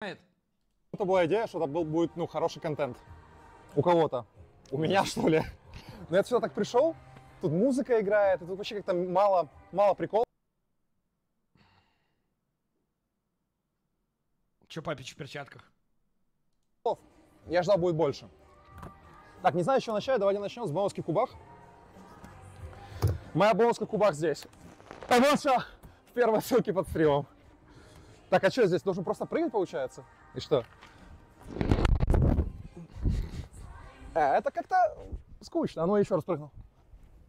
Это была идея, что это будет, ну, хороший контент у кого-то, у меня, что ли. Но я сюда так пришел, тут музыка играет, и тут вообще как-то мало прикол. Че, Папич в перчатках? Я ждал, будет больше. Так, не знаю, с чего начать, давайте начнем с бонусских кубах. Моя бонуска в кубах здесь. Появился в первой ссылке под стримом. Так, а что здесь? Должен просто прыгать, получается? И что? Это как-то скучно. А ну, я еще раз прыгнул.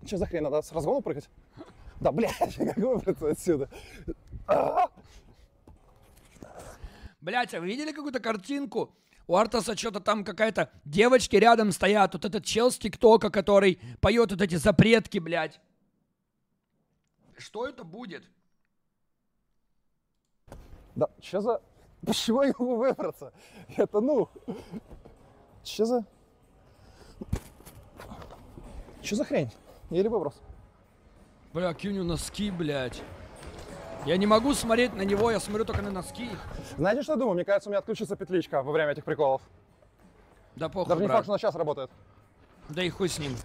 Что за хрень? Надо с разгона прыгать? Да, блядь, как выбраться отсюда? Блядь, а вы видели какую-то картинку? У Артаса что-то там какая-то девочки рядом стоят. Вот этот чел с ТикТока, который поет вот эти запретки, блядь. Что это будет? Да, что за... Почему я могу выбраться? Это, ну... Что за... Что за хрень? Еле выброс. Бля, кинь носки, блядь. Я не могу смотреть на него, я смотрю только на носки. Знаете, что я думаю? Мне кажется, у меня отключится петличка во время этих приколов. Да похуй, даже не факт, что она сейчас работает. Да и хуй с ним.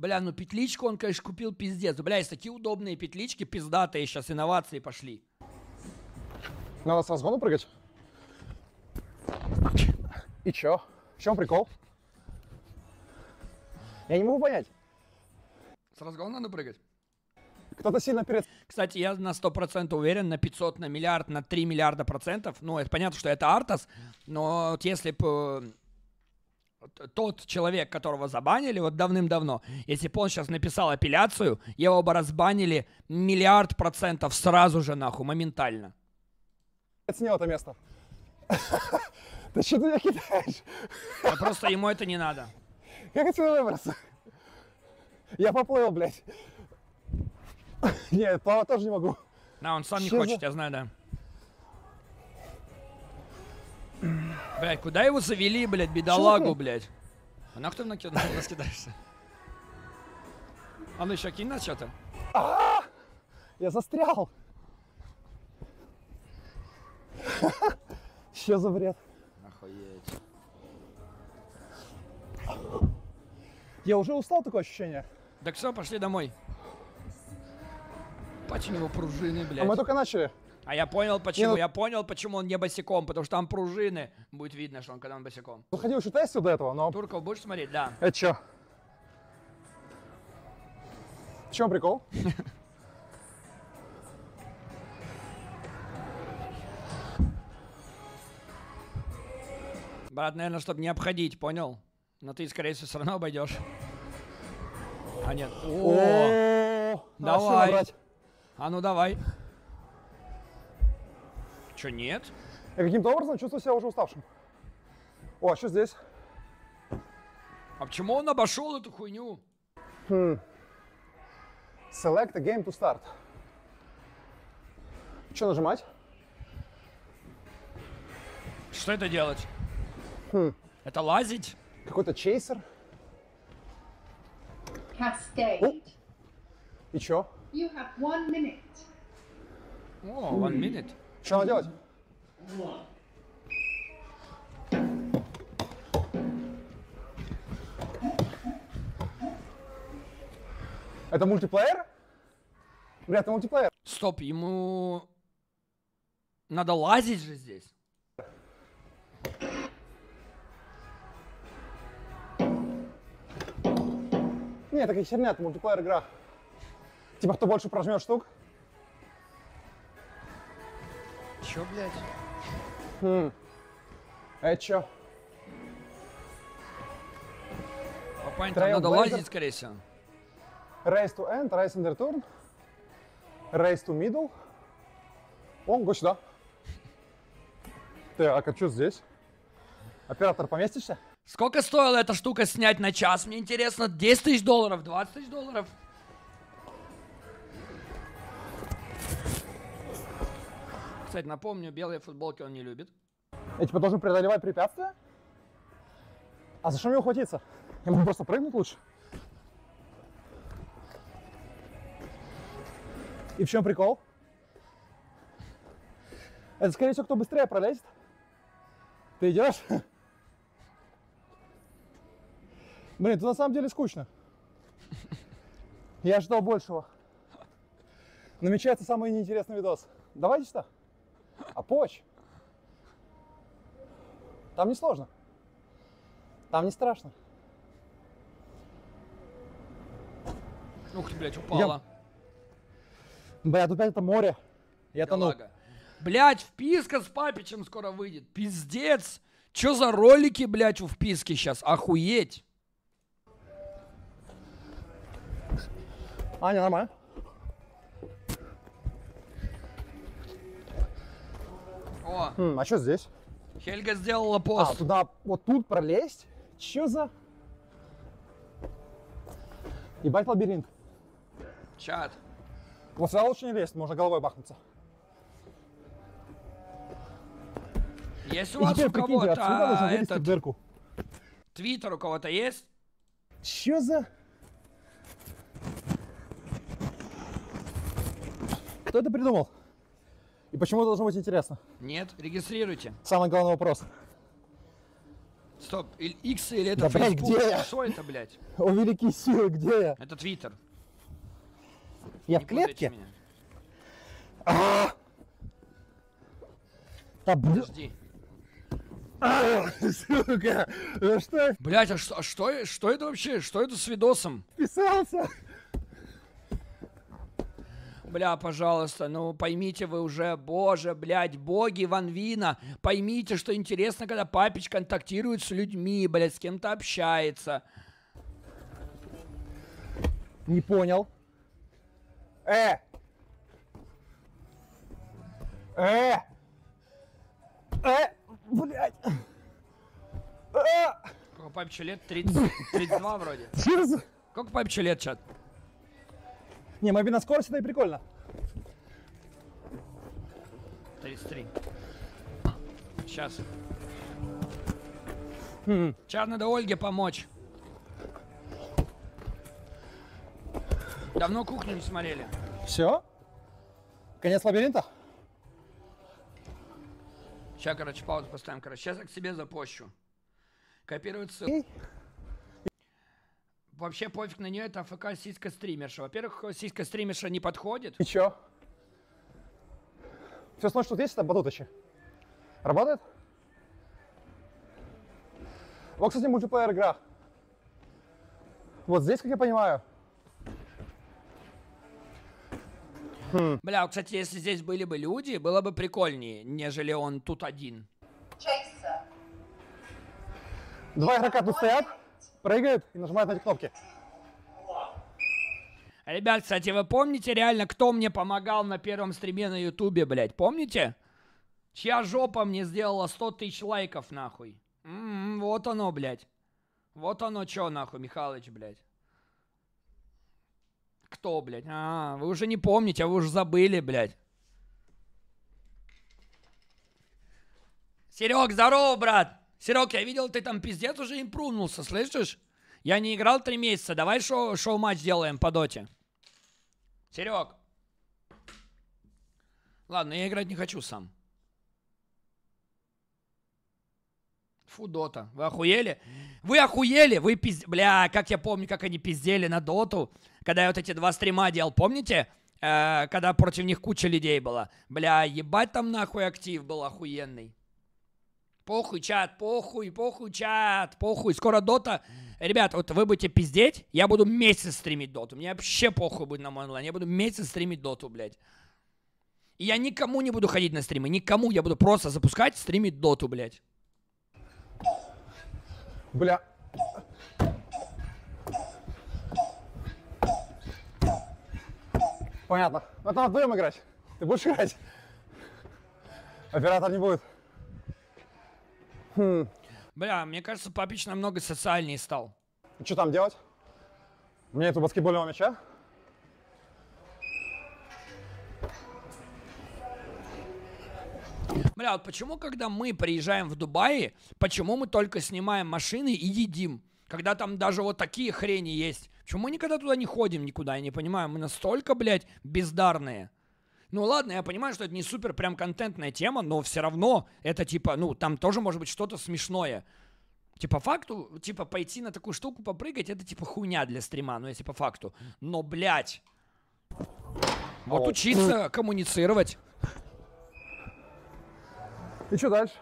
Бля, ну петличку он, конечно, купил пиздец. Бля, есть такие удобные петлички, пиздатые сейчас, инновации пошли. Надо с разгону прыгать? И чё? В чем прикол? Я не могу понять. С разгона надо прыгать? Кто-то сильно перед... Кстати, я на 100% уверен, на 500, на миллиард, на 3 миллиарда процентов. Ну, это понятно, что это Артас, но вот если бы... Тот человек, которого забанили вот давным-давно, если бы он сейчас написал апелляцию, его бы разбанили 1 миллиард процентов сразу же, нахуй, моментально. Оценил это место. Ты что ты меня кидаешь? Да просто ему это не надо. Как отсюда выбраться? Я поплыл, блядь. Нет, плавать тоже не могу. Да, он сам не хочет, я знаю, да. Блядь, куда его завели, блядь, бедолагу, блядь? А нахуй ты раскидаешься? А ну еще кинь нас что-то. Я застрял. Что за бред? Охуеть. Я уже устал, такое ощущение. Так все, пошли домой. Почему его пружины, блядь? А мы только начали. А я понял, почему. Я понял, почему он не босиком, потому что там пружины. Будет видно, что он когда он босиком. Заходил еще тестил до этого, но... Турков будешь смотреть? Да. Это что? В чем прикол? Брат, наверное, чтобы не обходить, понял? Но ты, скорее всего, все равно обойдешь. А нет. О, давай. А ну давай. Че, нет? Я каким-то образом чувствую себя уже уставшим. О, а что здесь? А почему он обошел эту хуйню? Select a game to start. Что нажимать? Что это делать? Это лазить? Какой-то чейсер? И что? О, 1 минут. Что надо делать? Это мультиплеер? Бля, это мультиплеер. Стоп, ему... Надо лазить же здесь. Не, такая херня, это мультиплеер игра. Типа, кто больше прожмет штук? Чё, блядь? А это чё? Папань, там надо лазить, скорее всего. Race to end, race and return. Race to middle. О, го сюда. Так, а чё здесь? Оператор, поместишься? Сколько стоила эта штука снять на час? Мне интересно, 10 тысяч долларов, 20 тысяч долларов? Кстати, напомню, белые футболки он не любит. Я типа должен преодолевать препятствия? А за что мне ухватиться? Я могу просто прыгнуть лучше. И в чем прикол? Это, скорее всего, кто быстрее пролезет. Ты идешь? Блин, тут на самом деле скучно. Я ждал большего. Намечается самый неинтересный видос. Давайте что? А поч. Там не сложно. Там не страшно. Ух ты, блядь, упала. Блядь, опять это море. Я тону. Блядь, вписка с Папичем скоро выйдет. Пиздец. Чё за ролики, блядь, у вписки сейчас? Охуеть. А, не, нормально. О. А что здесь? Хельга сделала пост. А, туда, вот тут пролезть? Чё за... Ебать лабиринт. Чат. Вот сюда лучше не лезть, можно головой бахнуться. Есть у вас у кого-то этот... дырку. Твиттер у кого-то есть? Чё за... Кто это придумал? И почему должно быть интересно? Нет, регистрируйте. Самый главный вопрос. Стоп, X или это да, Facebook? Блядь, где я? Что это, блядь? О, великие силы, где я? Это Twitter. Я не в клетке? Подожди. Сука, ну что? Блядь, а что это вообще? Что это с видосом? Писался. Бля, пожалуйста, ну поймите вы уже, боже, блядь, боги Ван Вина, поймите, что интересно, когда Папич контактирует с людьми, блядь, с кем-то общается. Не понял. Блядь. Сколько Папичу лет? 30, 32 вроде. Сколько Папичу лет, чат? Не, мы на скорости, да и прикольно. 33. Сейчас. Сейчас надо Ольге помочь. Давно кухню не смотрели. Все? Конец лабиринта? Сейчас, короче, паузу поставим, короче. Сейчас я к себе запощу. Копировать ссылку. Вообще пофиг на нее, это АФК сиська стримерша. Во-первых, сиська стримерша не подходит. И чё? Все слышно, что есть это батуточи. Работает? Вот, кстати, мультиплеер игра. Вот здесь, как я понимаю. Бля, кстати, если здесь были бы люди, было бы прикольнее, нежели он тут один. Два игрока тут стоят. Прыгают и нажимают на эти кнопки. Ребят, кстати, вы помните реально, кто мне помогал на первом стриме на Ютубе, блядь? Помните? Чья жопа мне сделала 100 тысяч лайков, нахуй? Вот оно, блядь. Вот оно чё, нахуй, Михалыч, блядь. Кто, блядь? А, вы уже не помните, вы уже забыли, блядь. Серёг, здорово, брат! Серег, я видел, ты там пиздец уже импрувнулся, слышишь? Я не играл 3 месяца, давай шоу-матч делаем по доте. Серег. Ладно, я играть не хочу сам. Фу, дота, вы охуели? Вы охуели? Вы пиздец... Бля, как я помню, как они пиздели на доту, когда я вот эти 2 стрима делал, помните? Когда против них куча людей была. Бля, ебать там нахуй актив был охуенный. Похуй, чат, похуй, похуй, чат, похуй. Скоро дота. Ребят, вот вы будете пиздеть, я буду месяц стримить доту. Мне вообще похуй будет на мой онлайн. Я буду месяц стримить доту, блядь. И я никому не буду ходить на стримы, никому. Я буду просто запускать, стримить доту, блядь. Бля. Понятно. Вот надо вдвоем играть. Ты будешь играть? Оператор не будет. Бля, мне кажется, Папич намного социальнее стал. Что там делать? У меня нету баскетбольного мяча. Бля, вот почему, когда мы приезжаем в Дубаи, почему мы только снимаем машины и едим? Когда там даже вот такие хрени есть. Почему мы никогда туда не ходим никуда? Я не понимаю, мы настолько, блядь, бездарные. Ну ладно, я понимаю, что это не супер прям контентная тема, но все равно это типа, ну там тоже может быть что-то смешное. Типа факту, типа пойти на такую штуку попрыгать, это типа хуйня для стрима, ну если по факту. Но, блядь, вот учиться коммуницировать. И что дальше?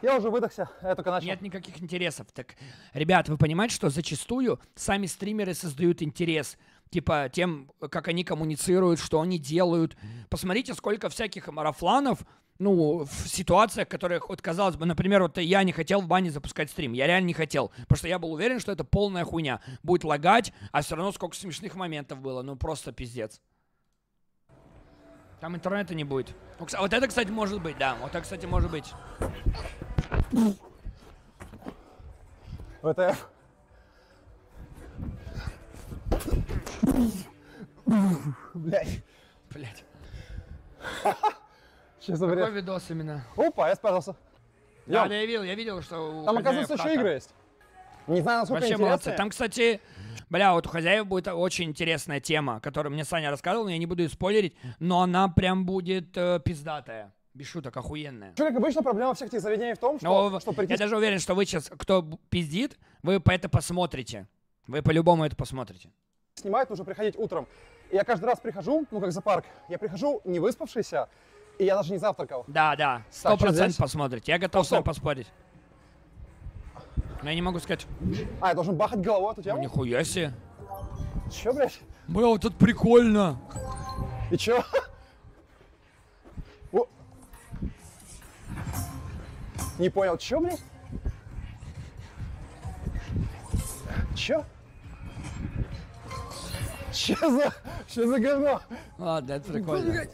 Я уже выдохся, я только начал. Нет никаких интересов. Так, ребят, вы понимаете, что зачастую сами стримеры создают интерес, типа тем, как они коммуницируют, что они делают. Посмотрите, сколько всяких марафланов, ну, в ситуациях, которых, вот, казалось бы, например, вот я не хотел в бане запускать стрим, я реально не хотел, потому что я был уверен, что это полная хуйня, будет лагать, а все равно сколько смешных моментов было, ну, просто пиздец. Там интернета не будет. Вот это, кстати, может быть, да, вот это, кстати, может быть. Это... Блядь. Блядь. Сейчас заберет. Какой видос именно? Опа, я спрятался. Да, да, я видел, что... Там, оказывается, еще игры есть. Не знаю, насколько интересные. Вообще молодцы. Там, кстати, бля, вот у хозяев будет очень интересная тема, которую мне Саня рассказывал, но я не буду ее спойлерить, но она прям будет пиздатая. Без шуток, охуенная. Человек, обычно проблема всех этих заведений в том, что... Но, что прийти... Я даже уверен, что вы сейчас, кто пиздит, вы по это посмотрите. Вы по-любому это посмотрите. Снимать нужно приходить утром. И я каждый раз прихожу, ну как за парк, я прихожу не выспавшийся, и я даже не завтракал. Да, да, 100% посмотрите. Я готов с вами поспорить. Но я не могу сказать... А, я должен бахать головой эту тему? Ну, нихуя себе. Чё, блядь? Бля, вот тут прикольно. И чё? О. Не понял, чё, блядь? Чё? Чё за говно? Ладно, это прикольно.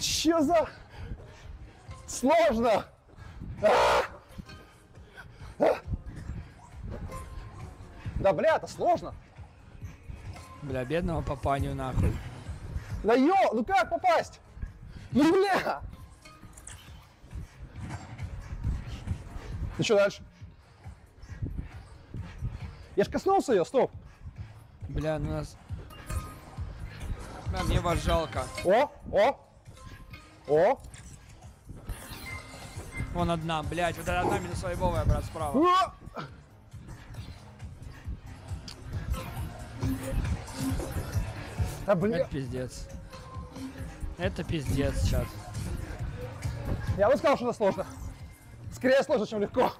Чё за... Сложно! Да бля, это сложно! Бля, бедного папаню нахуй. Да ё, ну как попасть? Ну бля! Ну что дальше? Я ж коснулся ее, стоп! Бля, ну нас... Бля, мне вас жалко. О, о! О! Вон одна, блядь, вот это одна минусвайбовая, брат, справа. Да, блядь. Это пиздец. Это пиздец сейчас. Я бы сказал, что это сложно. Скорее сложно, чем легко.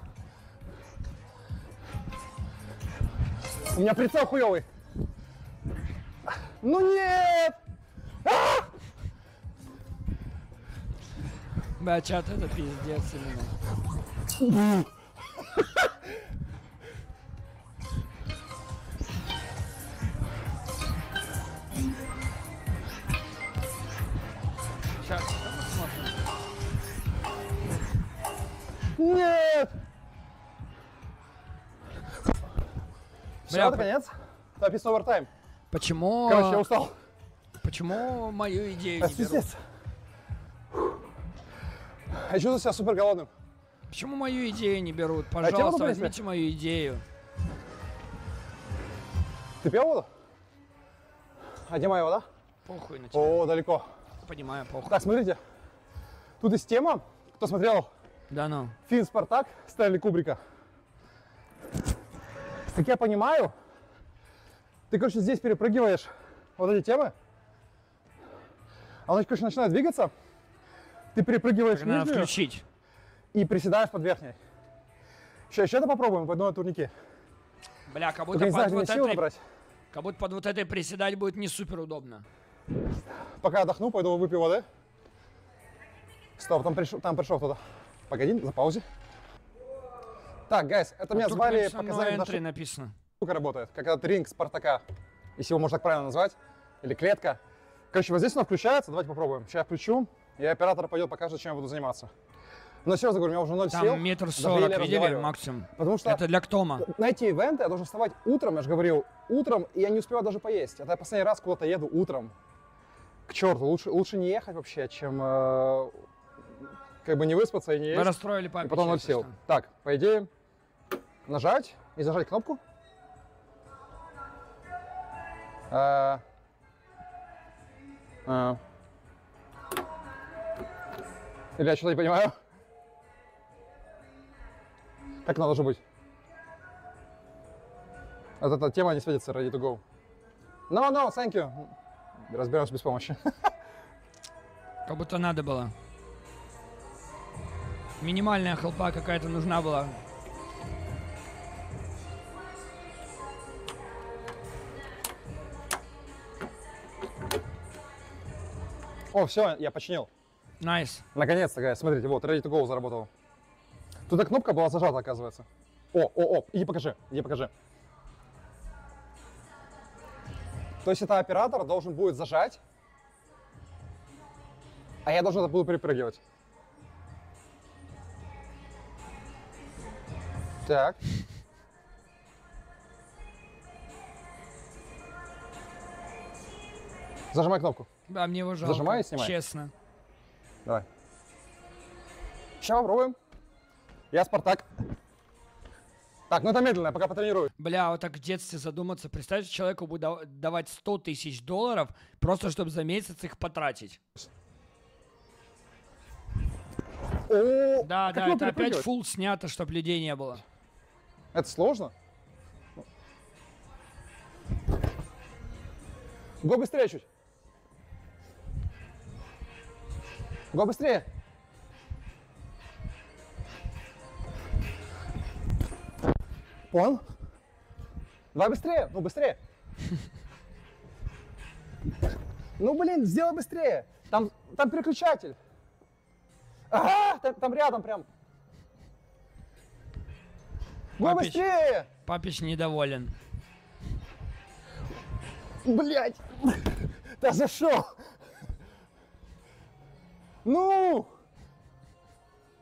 У меня прицел хуёвый. Ну нет! Бля, чат, это пиздец именно. Сейчас, посмотрим. Нет! Бля, это конец? Тапис овертайм. Почему... Короче, я устал. Почему мою идею не берут? Я чувствую себя супер голодным. Почему мою идею не берут? Пожалуйста, возьмите мою идею. Ты пил воду? А где моя вода? Похуй на тебя. О, далеко. Понимаю, похуй. Так, смотрите. Тут есть тема. Кто смотрел? Да, ну. Фильм «Спартак» Стэнли Кубрика. Как я понимаю, ты, короче, здесь перепрыгиваешь вот эти темы. Оно, короче, начинает двигаться. Ты перепрыгиваешь нижнюю, надо включить. И приседаешь под верхней. Сейчас еще это попробуем, пойду на турники. Бля, как будто, под вот этой приседать будет не супер удобно. Пока отдохну, пойду выпью воды. Стоп, там пришел кто-то. Погоди, за паузе. Так, гайс, это меня звали, показали на шутку. Написано. Штука работает, как этот ринг Спартака, если его можно так правильно назвать, или клетка. Короче, вот здесь она включается, давайте попробуем. Сейчас я включу. И оператор пойдет покажет, чем я буду заниматься. Но все, говорю, у меня уже 0 сил. Там 1,40 м, видели, максимум. Потому что это для ктома. На эти ивенты я должен вставать утром, я же говорил, утром, и я не успеваю даже поесть. Это я последний раз куда-то еду утром. К черту, лучше не ехать вообще, чем как бы не выспаться и не есть. Мы расстроили память. И потом 0 сил. Так, по идее, нажать и зажать кнопку. Или я что-то не понимаю? Так надо же быть. Вот эта тема не светится, ready to go. No, no, thank you. Разберемся без помощи. Как будто надо было. Минимальная хелпа какая-то нужна была. О, все, я починил. Найс. Наконец-то, смотрите, вот, ready to go заработал. Тут кнопка была зажата, оказывается. О, иди покажи, иди покажи. То есть это оператор должен будет зажать, а я должен буду перепрыгивать. Так. Зажимай кнопку. Да, мне его жалко. Зажимай и снимай. Честно. Давай. Сейчас попробуем. Я Спартак. Так, ну это медленно, пока потренирую. Бля, вот так в детстве задуматься. Представьте, человеку будет давать 100 тысяч долларов, просто чтобы за месяц их потратить. О, да, да, это опять фулл снято, чтобы людей не было. Это сложно? Го быстрее чуть. Го быстрее. Понял? Давай быстрее, ну быстрее. Ну блин, сделай быстрее. Там переключатель. Ага, там рядом прям. Го быстрее! Папич недоволен. Блять! Да за что? Ну!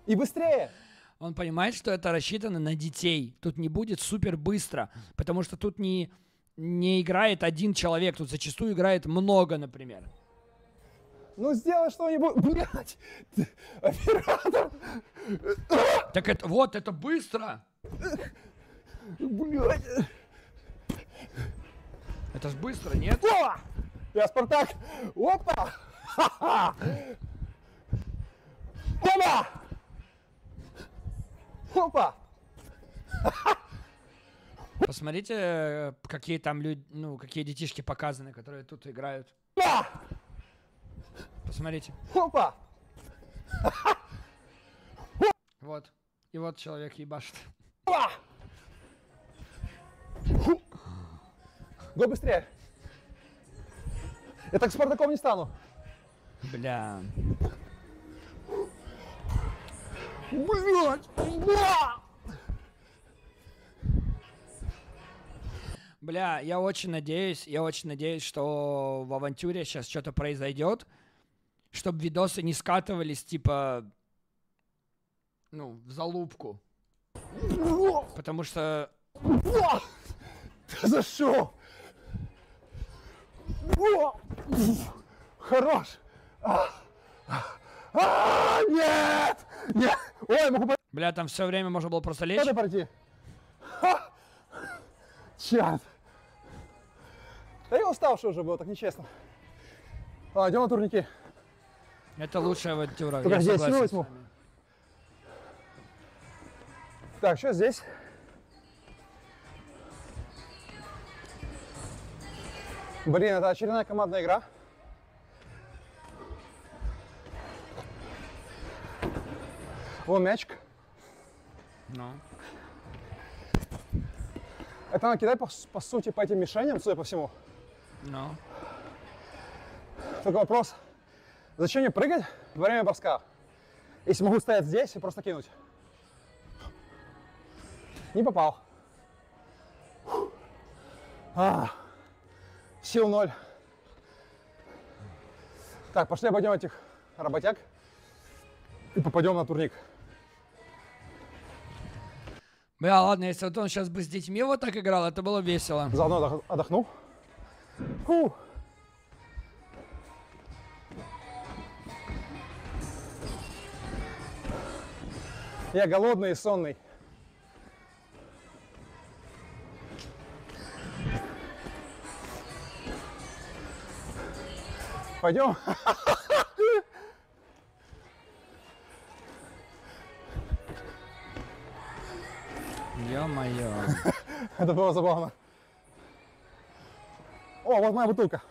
И быстрее! Он понимает, что это рассчитано на детей. Тут не будет супер быстро, потому что тут не играет один человек, тут зачастую играет много, например. Ну сделай что-нибудь, блядь, оператор. Так это, вот, это быстро. Блядь. Это ж быстро, нет? О! Я Спартак. Опа. Ха-ха. Опа. Опа! Посмотрите, какие там люди, ну, какие детишки показаны, которые тут играют. Посмотрите. Опа! Вот. И вот человек ебашит. Го быстрее! Я так с Спартаком не стану. Бля. Блядь! Бля, я очень надеюсь, что в авантюре сейчас что-то произойдет, чтобы видосы не скатывались, типа, ну, в залупку. Потому что... За что? Хорош! Нет! Нет! Ой, могу... Бля, там все время можно было просто лечь. Надо пройти. Черт. Да я уставший уже был, так нечестно. А, идем на турники. Это лучшая авантюра. Только я здесь согласен. Так, что здесь? Блин, это очередная командная игра. О, мячик. Ну. Это накидай, по сути, по этим мишеням, судя по всему. Ну. Только вопрос, зачем мне прыгать во время броска, если могу стоять здесь и просто кинуть? Не попал. А, сил 0. Так, пошли обойдем этих работяг и попадем на турник. Бля, ладно, если вот он сейчас бы с детьми вот так играл, это было весело. Заодно отдохнул. Фу. Я голодный и сонный. Пойдем? Ё-моё. Это было забавно. О, вот моя бутылка.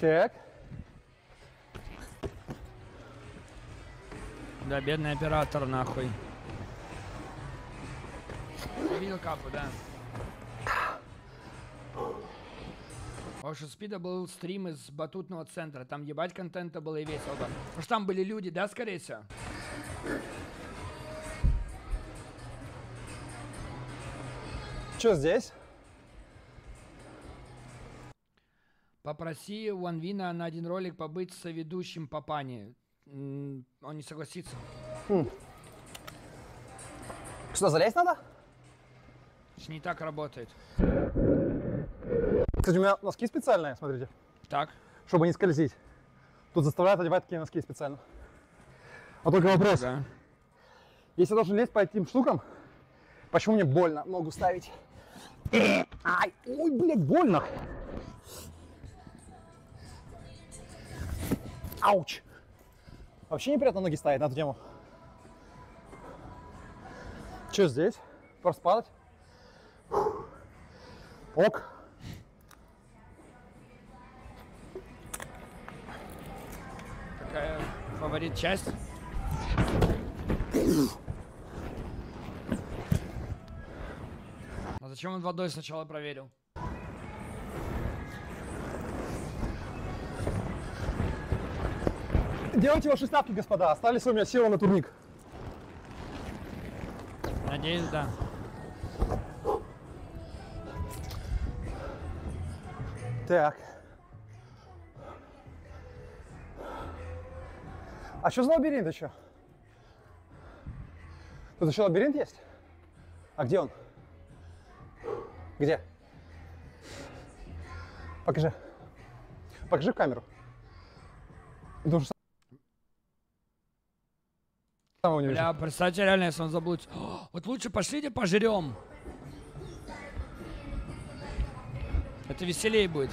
Так. Да, бедный оператор, нахуй. Я видел капу, да? Ocean Speed был стрим из батутного центра. Там ебать контента было и весело. Потому что там были люди, да, скорее всего? Что здесь? Попроси Ван Вина на один ролик побыть соведущим Папани. Он не согласится. Что, залезть надо? Не так работает. Кстати, у меня носки специальные, смотрите. Так. Чтобы не скользить. Тут заставляют одевать такие носки специально. А только вопрос. Да. Если я должен лезть по этим штукам, почему мне больно ногу ставить? Ай, ой, блядь, больно. Ауч. Вообще неприятно ноги ставить на эту тему. Что здесь? Просто падать? Ок. Какая фаворит часть? А зачем он водой сначала проверил? Делайте ваши ставки, господа. Остались у меня силы на турник. Надеюсь, да. Так. А что за лабиринт еще? Тут еще лабиринт есть? А где он? Где? Покажи. Покажи в камеру. Думаю, сам не вижу. Бля, представьте, реально, если он заблудится. Вот лучше пошлите пожрем. Это веселее будет.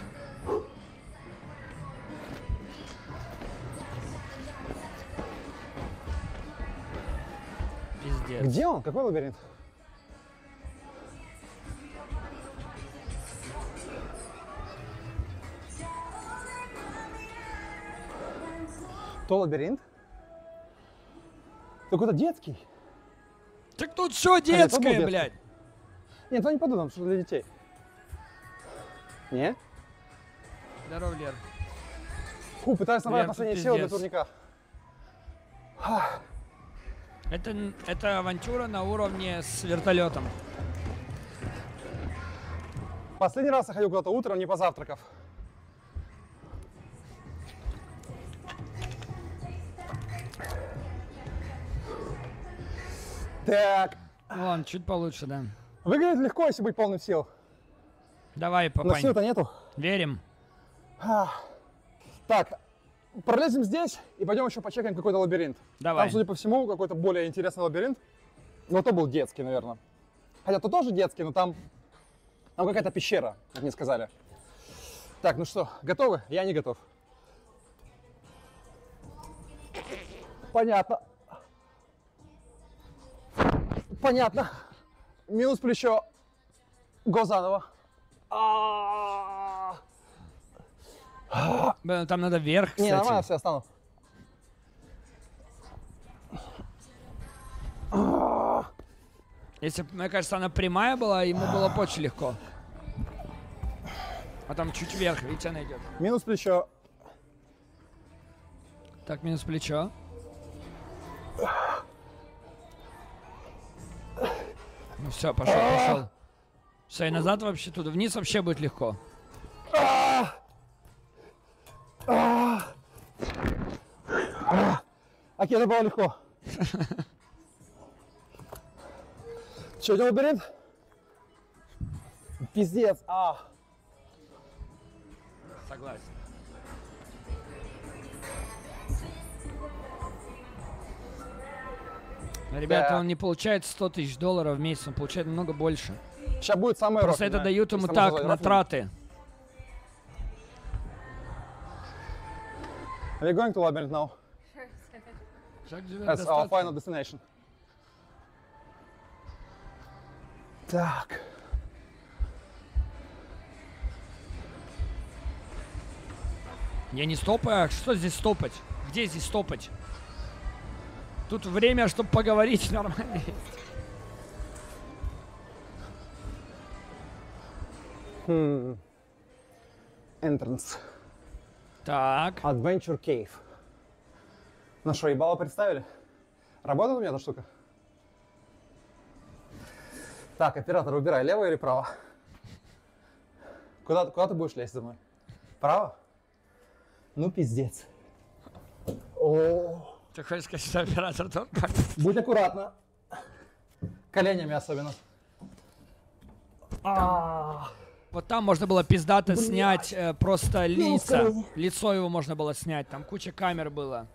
Пиздец. Где он? Какой лабиринт? То лабиринт? Какой-то детский. Так тут все детское, нет, блядь. Нет, не подумал, что для детей. Не? Здорово, Лер. Фу, пытаюсь набрать последние силы для турника. Это авантюра на уровне с вертолетом. Последний раз я ходил куда-то утром, не позавтракав. Так. Вон, чуть получше, да. Выглядит легко, если быть полным сил. Давай, Папань. Но сил-то нету. Верим. Так, пролезем здесь и пойдем еще почекаем какой-то лабиринт. Давай. Там, судя по всему, какой-то более интересный лабиринт. Но то был детский, наверное. Хотя то тоже детский, но там какая-то пещера, как мне сказали. Так, ну что, готовы? Я не готов. Понятно. Понятно. Минус плечо. Го заново. Блин, там надо вверх, кстати. Не, нормально, все, останусь. Если, мне кажется, она прямая была, ему было почти легко. А там чуть вверх, видите, она идет. Минус плечо. Так, минус плечо. Ну все, пошел, пошел. Все, и назад вообще туда. Вниз вообще будет легко. Окей, это было легко. Че, идем лабиринт? Пиздец, Согласен. Ребята, да. Он не получает 100 тысяч долларов в месяц, он получает намного больше. Сейчас будет самое просто рофлина. Это дают ему сейчас так, на траты. Are you going to Labyrinth now? That's our final destination. Так. Я не стопаю, а что здесь стопать? Где здесь стопать? Тут время, чтобы поговорить нормально. Entrance. Так. Adventure Cave. Ну что, ебало представили? Работает у меня эта штука? Так, оператор, выбирай, лево или право? Куда ты будешь лезть за мной? Право? Ну пиздец. О. Ты хочешь сказать, что оператор тот? Будь аккуратна. Коленями особенно. Вот там можно было пиздато снять просто лица. Лицо его можно было снять. Там куча камер было.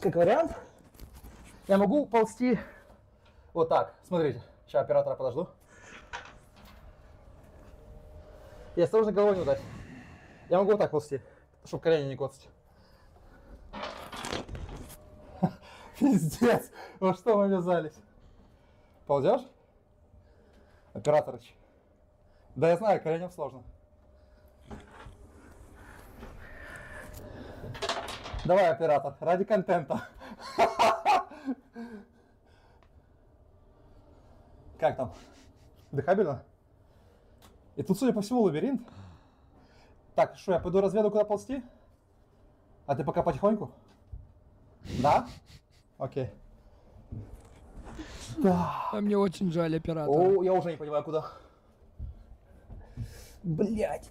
Как вариант, я могу ползти вот так. Смотрите. Сейчас оператора подожду. Я осторожно головой не ударь. Я могу вот так ползти, чтобы колени не коцать. Пиздец, во что мы вязались? Ползешь? Операторыч. Да я знаю, коленям сложно. Давай, оператор, ради контента. Как там? Дыхабельно? И тут, судя по всему, лабиринт. Так, что, я пойду разведу, куда ползти? А ты пока потихоньку? Да? Окей. Да. А мне очень жаль оператора. О, я уже не понимаю, куда. Блять.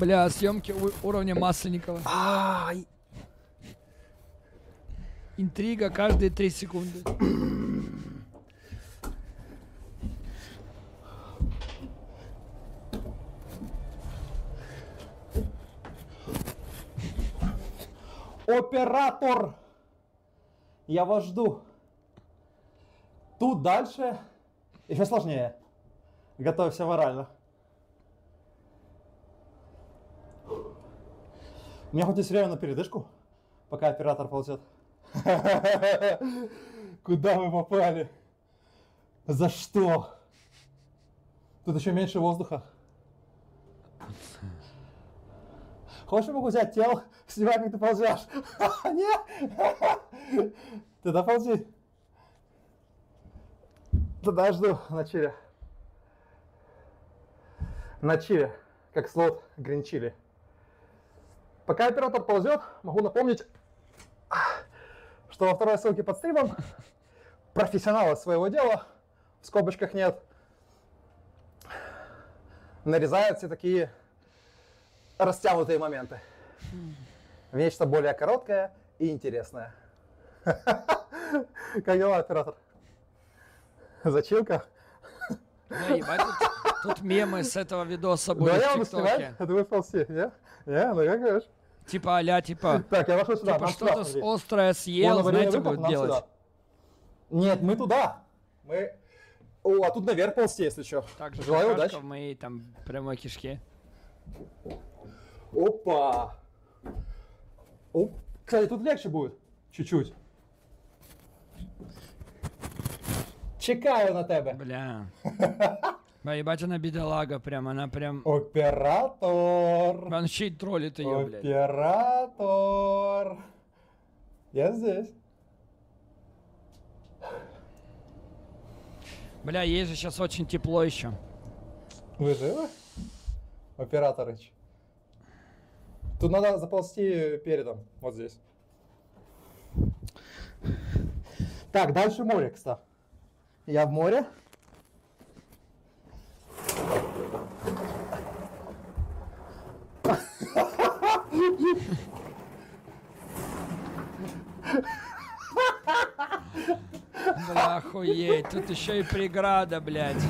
Бля, съемки уровня Масленникова. Ай. Интрига каждые 3 секунды. Оператор! Я вас жду. Тут дальше еще сложнее. Готовься морально. У меня хоть и все время на передышку, пока оператор ползет. Куда мы попали? За что? Тут еще меньше воздуха. Хочешь, я могу взять тело, снимать, как ты ползешь? Нет? Тогда ползи. Тогда жду на чили. На чили, как слот гринчили. Пока оператор ползет, могу напомнить, что во второй ссылке под стримом профессионалы своего дела, в скобочках нет, нарезают все такие растянутые моменты в нечто более короткое и интересное. Как дела, оператор? Зачилка? Ну, ебать, тут мемы с этого видоса были в ТикТоке. Да, я вам снимаю, я, ну как говоришь? Типа а-ля, типа, так, я вошел сюда, типа что-то острое съел, знаете, будет делать. Сюда. Нет, мы туда. Мы... О, а тут наверх ползти, если что. Так, желаю удачи. В моей там прямой кишке. Опа. Оп. Кстати, тут легче будет. Чуть-чуть. Чекаю на тебя. Бля. Ебать, она бедолага прям, она прям... Оператор! Он еще и троллит ее, блядь. Оператор! Я здесь. Бля, ей же сейчас очень тепло еще. Вы живы? Операторыч. Тут надо заползти передом, вот здесь. Так, дальше море, кстати. Я в море. Бля, охуеть, тут еще и преграда, блядь.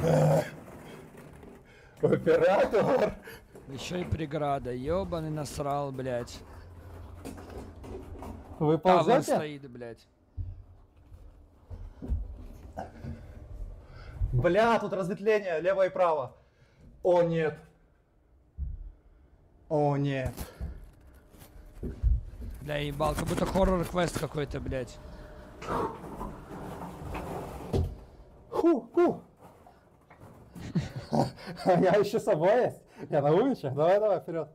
Кооператор. Еще и преграда. Ёбаный насрал, блядь. Вы ползете? Стоит, блядь. Бля, тут разветвление, лево и право. О, нет. О, нет. Бля, ебал, как будто хоррор-квест какой-то, блядь. Ху-ху. Я еще с собой есть. Я на улице. Давай, давай, вперед.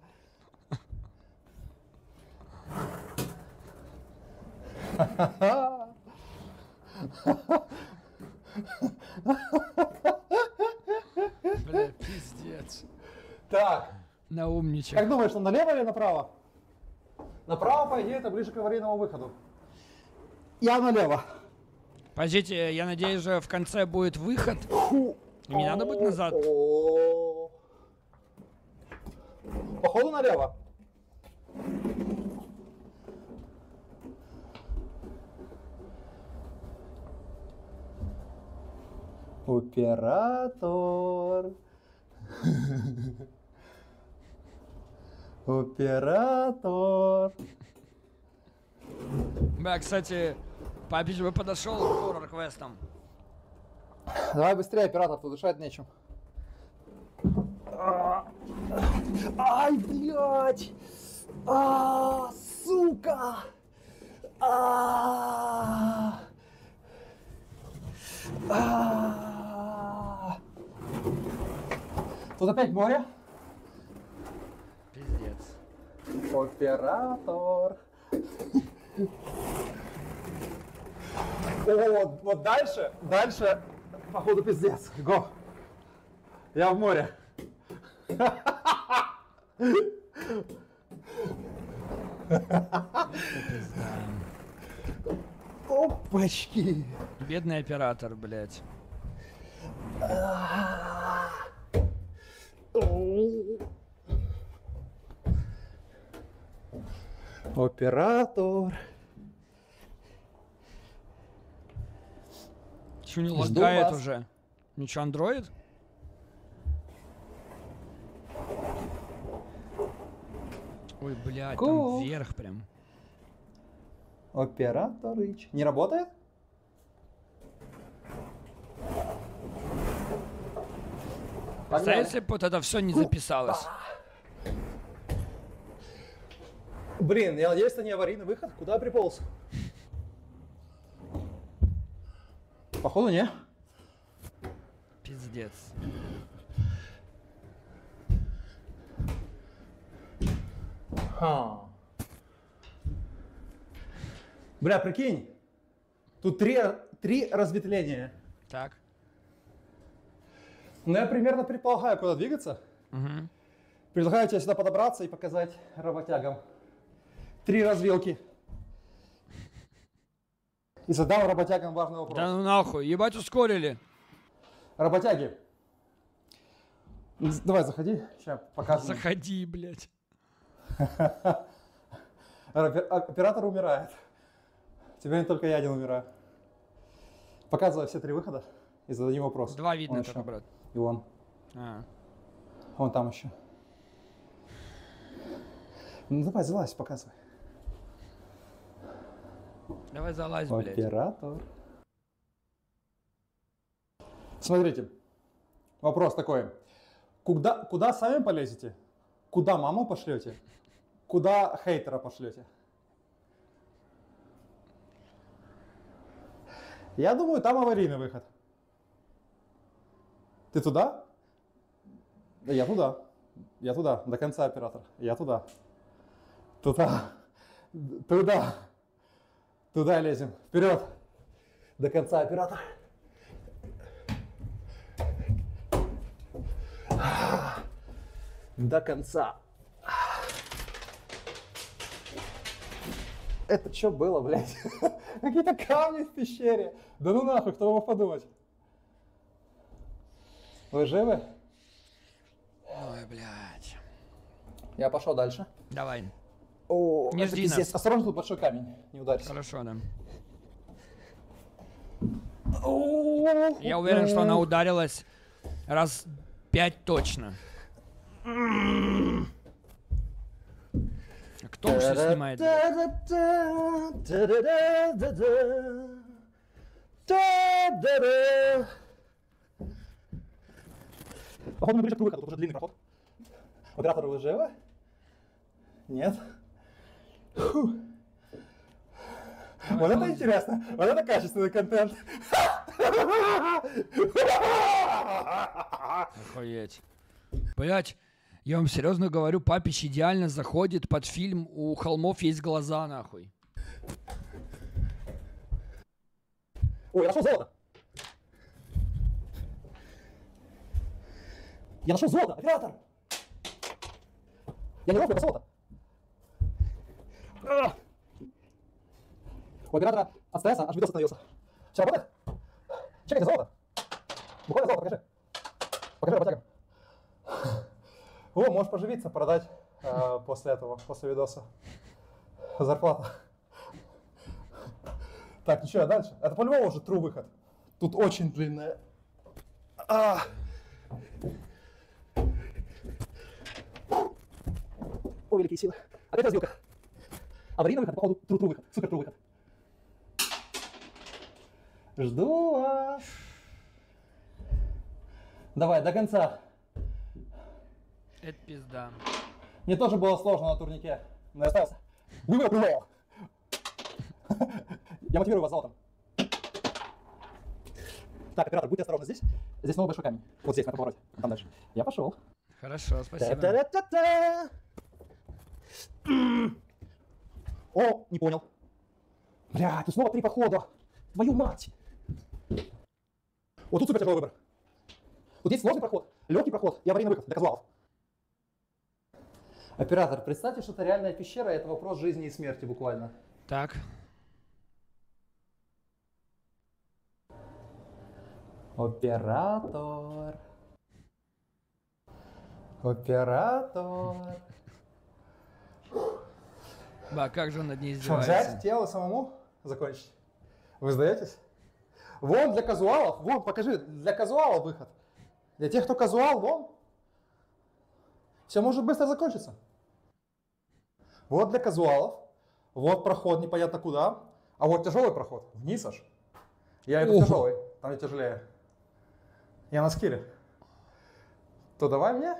Бля, пиздец. Так. Наумничек. Как думаешь, он налево или направо? Направо, по идее, это ближе к аварийному выходу. Я налево. Подождите, я надеюсь, в конце будет выход. И не надо будет назад. Походу налево. Оператор. Оператор. Бля, кстати, Папич бы подошел к хоррор-квестам. Давай быстрее, оператор, тут дышать нечем. Ай, блядь! А, сука! Тут опять море? Пиздец. Оператор. Вот дальше, дальше, походу, пиздец. Го. Я в море. Опачки. Бедный оператор, блядь. Оператор. Чего не лагает уже? Ничего, андроид? Ой, блядь, там вверх прям. Операторыч. Не работает? А если бы вот это все не записалось? Блин, я надеюсь, это не аварийный выход. Куда приполз? Походу, не. Пиздец. Ха. Бля, прикинь. Тут три разветвления. Так. Ну, я примерно предполагаю, куда двигаться. Угу. Предлагаю тебе сюда подобраться и показать работягам. Три развилки. И задал работягам важный вопрос. Да ну нахуй, ебать ускорили. Работяги. Давай, заходи. Сейчас покажу. Заходи, блядь. Оператор умирает. Теперь не только я один умираю. Показывай все три выхода и зададим вопрос. Два видно только, брат. И он. А. Он там еще. Ну давай, залазь, показывай. Давай залазь, блядь. Оператор. Смотрите. Вопрос такой. Куда сами полезете? Куда маму пошлете? Куда хейтера пошлете? Я думаю, там аварийный выход. Ты туда? Да я туда. Я туда. До конца, оператор. Я туда. Туда. Туда. Туда лезем. Вперед. До конца, оператор. До конца. Это что было, блядь? Какие-то камни в пещере. Да ну нахуй, кто мог подумать? Вы живы? Ой, блядь. Я пошел дальше. Давай. О, не жди нас. Осторожно, тут большой камень. Не ударься. Хорошо, да. Я уверен, что она ударилась раз 5 точно. Кто уже снимает? Походу мы пришли к кубрика, тут уже длинный проход. Квадратор вы живы? Нет. Фу. Вот это интересно, вот это качественный контент. Охуеть. Блять, я вам серьезно говорю, Папич идеально заходит под фильм «У холмов есть глаза», нахуй. Ой, я нашел золото. Я нашел золото, оператор. Я не нашел золото. У оператора от стресса аж видос остановился. Все работает? Чекайте золото. Буквально золото, покажи. Покажи работягам. О, можешь поживиться, продать после этого, после видоса. Зарплата. Так, ничего, а дальше? Это по-любому уже true выход. Тут очень длинная. О, великие силы. Опять развилка. Аварийный выход, походу, true выход. Супер true выход. Жду вас. Давай, до конца. Это пизда. Мне тоже было сложно на турнике. Но я остался. Выбрал. Я мотивирую вас золотом. Так, оператор, будьте осторожны здесь. Здесь новый большой камень. Вот здесь, на повороте. Там дальше. Я пошел. Хорошо, спасибо. О, не понял. Бля, тут снова 3 похода. Твою мать. Вот тут супер тяжелый выбор. Вот есть сложный проход, легкий проход и аварийный выход для козлов. Оператор, представьте, что это реальная пещера, это вопрос жизни и смерти буквально. Так. Оператор. Оператор. Да, как же он над ней издевается? Взять тело самому закончить. Вы сдаетесь? Вон для казуалов, вон, покажи, для казуалов выход. Для тех, кто казуал, вон. Все может быстро закончиться. Вот для казуалов, вот проход непонятно куда, а вот тяжелый проход, вниз аж. Я иду тяжелый, там не тяжелее. Я на скилле. То давай мне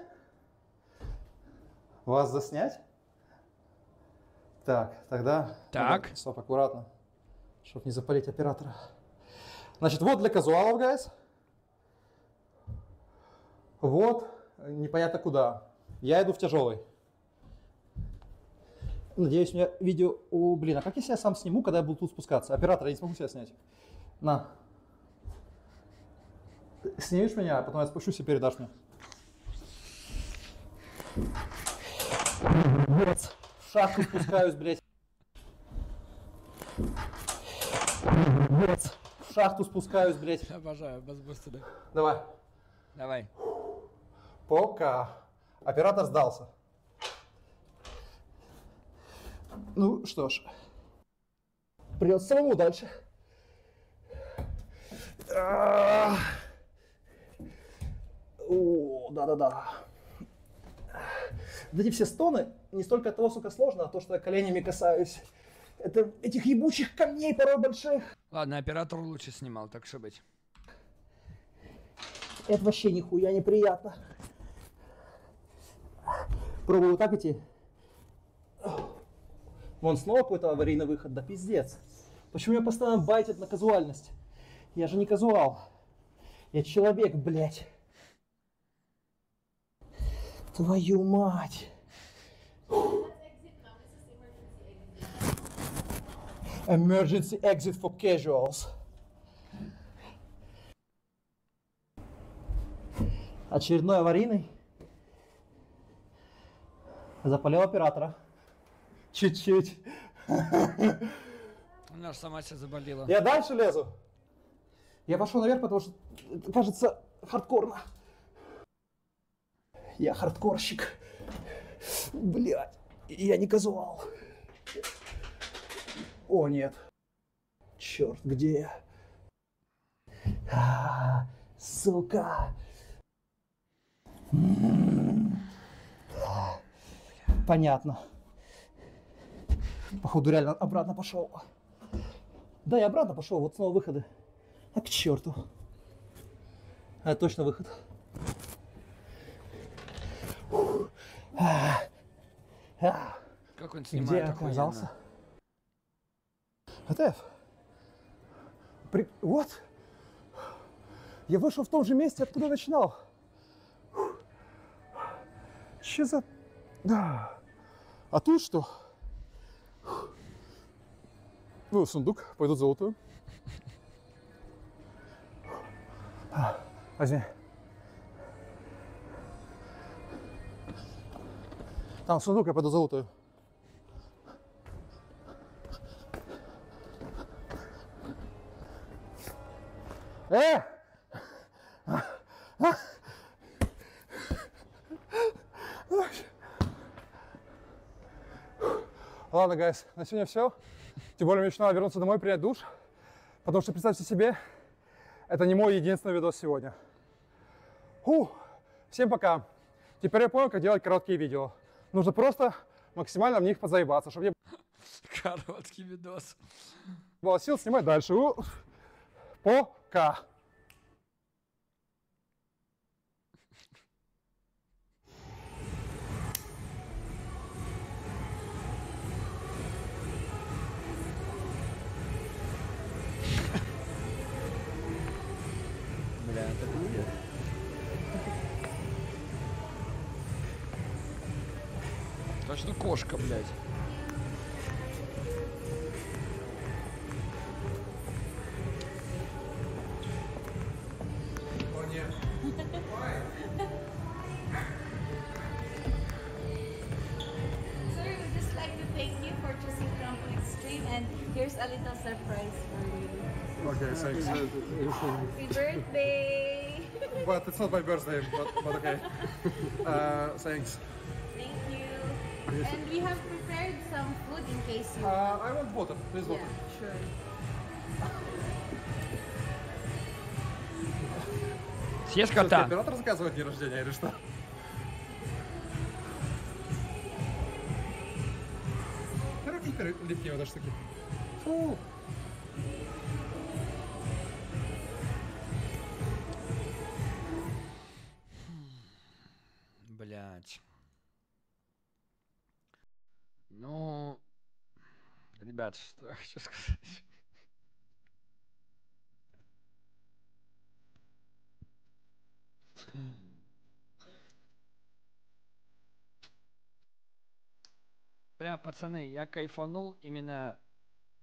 вас заснять. Так, тогда... Так. Стоп, аккуратно, чтобы не запалить оператора. Значит, вот для казуалов, guys. Вот непонятно куда. Я иду в тяжелый. Надеюсь, у меня видео... О, блин, а как если я сам сниму, когда я буду тут спускаться? Оператор, я не смогу себя снять. На. Снимешь меня, а потом я спущусь и передашь мне. Вот. В шахту спускаюсь, блядь. Вот. В шахту спускаюсь, блядь. Обожаю, басбусты, да. Давай. Давай. Пока. Оператор сдался. Ну что ж. Придется самому дальше. О, да-да-да. Вот эти все стоны не столько от того, сука, сложно, а то, что я коленями касаюсь. Это этих ебучих камней порой больших. Ладно, оператор лучше снимал, так что быть. Это вообще нихуя неприятно. Пробую вот так идти. Вон снова какой-то аварийный выход, да пиздец. Почему я постоянно байтит на казуальность? Я же не казуал. Я человек, блядь. Твою мать. Emergency exit for casuals. Очередной аварийный. Запалил оператора. Чуть-чуть. Она же сама себя заболела. Я дальше лезу. Я пошел наверх, потому что кажется хардкорно. Я хардкорщик. Блять, я не казуал. О, нет. Черт, где я? Сука. Понятно. Походу реально обратно пошел. Да, я обратно пошел. Вот снова выходы. А к черту. А точно выход. Как он снимает? Где я оказался? АТФ. Вот. Я вышел в том же месте, откуда начинал. Че за... Да. А тут что? Ну, сундук. Пойду золотую. Возьми. Там сундук, я пойду золотую. Ладно, гайс, на сегодня все. Тем более, мне еще надо вернуться домой, принять душ. Потому что, представьте себе, это не мой единственный видос сегодня. Всем пока. Теперь я понял, как делать короткие видео. Нужно просто максимально в них подзаебаться, чтобы я... Короткий видос. Было сил снимать дальше. Пока. Бля, это будет. Точно кошка, блядь. Here's a little surprise for you. Okay, thanks. Happy birthday! But it's not my birthday, but okay. Thanks. Thank you. And we have prepared some food in case you... I want water. Please water. Yeah, sure. Съешь кота. Оператор заказывает день рождения или что? Короче, липкие вот эти штуки. Фу. Блять. Ну, ребят, что я хочу сказать. Бля, пацаны, я кайфанул именно.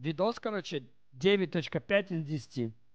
Видос, короче, 9.5 из 10.